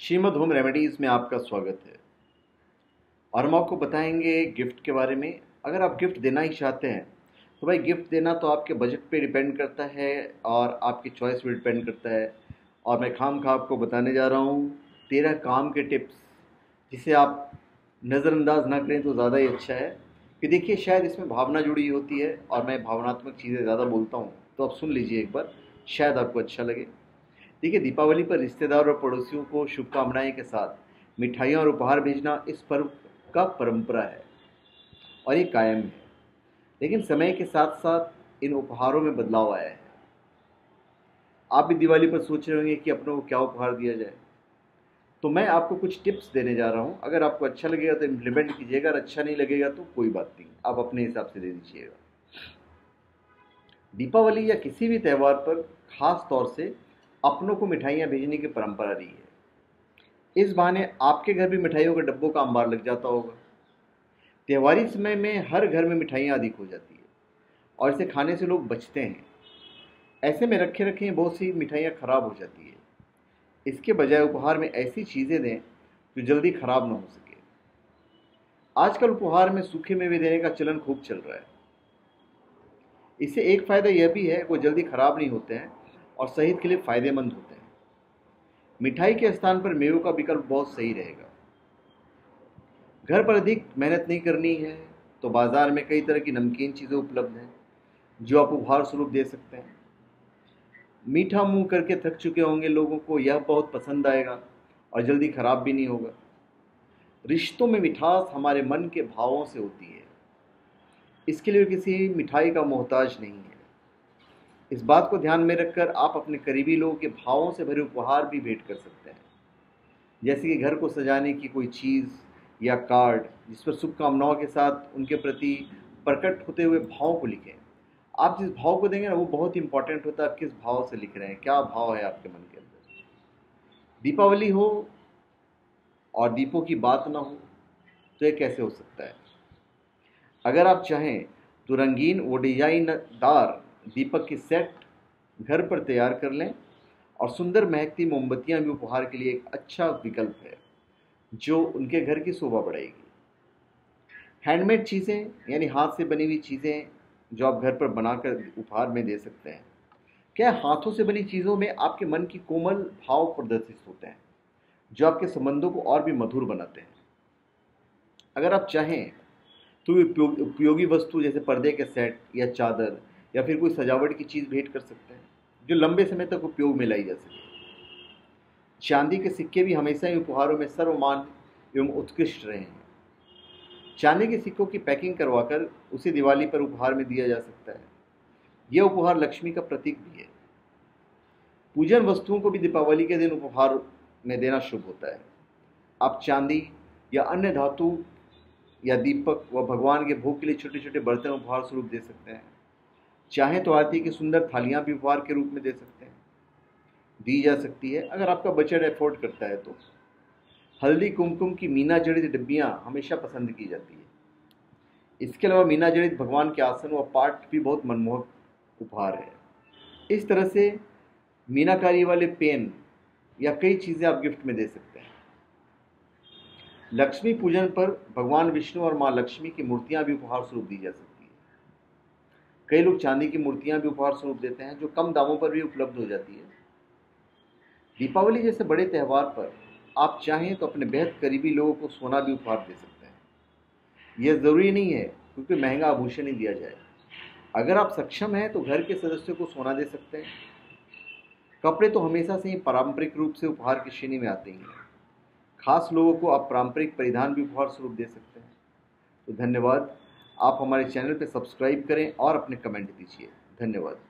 Shrimad home remedies में आपका स्वागत है। और हम आपको बताएंगे गिफ्ट के बारे में। अगर आप गिफ्ट देना ही चाहते हैं तो भाई गिफ्ट देना तो आपके बजट पे डिपेंड करता है और आपकी चॉइस पे डिपेंड करता है। और मैं खामखा आपको बताने जा रहा हूँ 13 काम के टिप्स, जिसे आप नज़रअंदाज ना करें तो ज़्यादा ही अच्छा है। कि देखिए शायद इसमें भावना जुड़ी होती है और मैं भावनात्मक चीज़ें ज़्यादा बोलता हूँ, तो आप सुन लीजिए एक बार, शायद आपको अच्छा लगे। देखिए, दीपावली पर रिश्तेदार और पड़ोसियों को शुभकामनाएं के साथ मिठाइयाँ और उपहार भेजना इस पर्व का परंपरा है और ये कायम है। लेकिन समय के साथ साथ इन उपहारों में बदलाव आया है। आप भी दिवाली पर सोच रहे होंगे कि अपनों को क्या उपहार दिया जाए, तो मैं आपको कुछ टिप्स देने जा रहा हूँ। अगर आपको अच्छा लगेगा तो इम्प्लीमेंट कीजिएगा और अच्छा नहीं लगेगा तो कोई बात नहीं, आप अपने हिसाब से दे दीजिएगा। दीपावली या किसी भी त्यौहार पर ख़ास तौर से अपनों को मिठाइयाँ भेजने की परंपरा रही है। इस बहाने आपके घर भी मिठाइयों के डब्बों का अंबार लग जाता होगा। त्योहारी समय में हर घर में मिठाइयाँ अधिक हो जाती है और इसे खाने से लोग बचते हैं। ऐसे में रखे रखें बहुत सी मिठाइयाँ ख़राब हो जाती है। इसके बजाय उपहार में ऐसी चीज़ें दें जो जल्दी ख़राब ना हो सके। आजकल उपहार में सूखे मेवे देने का चलन खूब चल रहा है। इससे एक फ़ायदा यह भी है, वो जल्दी ख़राब नहीं होते हैं और सेहत के लिए फ़ायदेमंद होते हैं। मिठाई के स्थान पर मेवों का विकल्प बहुत सही रहेगा। घर पर अधिक मेहनत नहीं करनी है तो बाज़ार में कई तरह की नमकीन चीज़ें उपलब्ध हैं जो आप उपहार स्वरूप दे सकते हैं। मीठा मुंह करके थक चुके होंगे लोगों को, यह बहुत पसंद आएगा और जल्दी ख़राब भी नहीं होगा। रिश्तों में मिठास हमारे मन के भावों से होती है, इसके लिए किसी मिठाई का मोहताज नहीं है। इस बात को ध्यान में रखकर आप अपने करीबी लोगों के भावों से भरे उपहार भी भेंट कर सकते हैं, जैसे कि घर को सजाने की कोई चीज़ या कार्ड जिस पर शुभकामनाओं के साथ उनके प्रति प्रकट होते हुए भाव को लिखें। आप जिस भाव को देंगे ना, वो बहुत इंपॉर्टेंट होता है। आप किस भाव से लिख रहे हैं, क्या भाव है आपके मन के अंदर। दीपावली हो और दीपों की बात ना हो तो ये कैसे हो सकता है। अगर आप चाहें तो रंगीन व डिजाइनदार दीपक की सेट घर पर तैयार कर लें और सुंदर महकती मोमबत्तियां भी उपहार के लिए एक अच्छा विकल्प है जो उनके घर की शोभा बढ़ाएगी। हैंडमेड चीज़ें यानी हाथ से बनी हुई चीज़ें जो आप घर पर बनाकर उपहार में दे सकते हैं। क्या हाथों से बनी चीज़ों में आपके मन की कोमल भाव प्रदर्शित होते हैं जो आपके संबंधों को और भी मधुर बनाते हैं। अगर आप चाहें तो उपयोगी वस्तु जैसे पर्दे के सेट या चादर या फिर कोई सजावट की चीज़ भेंट कर सकते हैं जो लंबे समय तक उपयोग में लाई जा सके। चांदी के सिक्के भी हमेशा ही उपहारों में सर्वमान्य एवं उत्कृष्ट रहे हैं। चांदी के सिक्कों की पैकिंग करवाकर उसे दिवाली पर उपहार में दिया जा सकता है। यह उपहार लक्ष्मी का प्रतीक भी है। पूजन वस्तुओं को भी दीपावली के दिन उपहार में देना शुभ होता है। आप चांदी या अन्य धातु या दीपक व भगवान के भोग के लिए छोटे छोटे बर्तन उपहार स्वरूप दे सकते हैं। चाहे तो आरती की सुंदर थालियाँ भी उपहार के रूप में दे सकते हैं, दी जा सकती है अगर आपका बजट एफोर्ड करता है तो। हल्दी कुमकुम की मीना जड़ित डिब्बियाँ हमेशा पसंद की जाती है। इसके अलावा मीना जड़ित भगवान के आसन व पाठ भी बहुत मनमोहक उपहार है। इस तरह से मीनाकारी वाले पेन या कई चीज़ें आप गिफ्ट में दे सकते हैं। लक्ष्मी पूजन पर भगवान विष्णु और माँ लक्ष्मी की मूर्तियाँ भी उपहार स्वरूप दी जा सकती है। कई लोग चांदी की मूर्तियां भी उपहार स्वरूप देते हैं जो कम दामों पर भी उपलब्ध हो जाती है। दीपावली जैसे बड़े त्यौहार पर आप चाहें तो अपने बेहद करीबी लोगों को सोना भी उपहार दे सकते हैं। यह ज़रूरी नहीं है क्योंकि महंगा आभूषण ही दिया जाए। अगर आप सक्षम हैं तो घर के सदस्यों को सोना दे सकते हैं। कपड़े तो हमेशा से ही पारंपरिक रूप से उपहार की श्रेणी में आते ही हैं। खास लोगों को आप पारंपरिक परिधान भी उपहार स्वरूप दे सकते हैं। तो धन्यवाद, आप हमारे चैनल पर सब्सक्राइब करें और अपने कमेंट दीजिए। धन्यवाद।